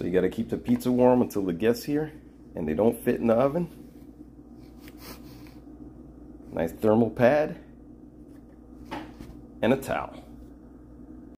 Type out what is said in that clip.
So you got to keep the pizza warm until it gets here and they don't fit in the oven. Nice thermal pad and a towel.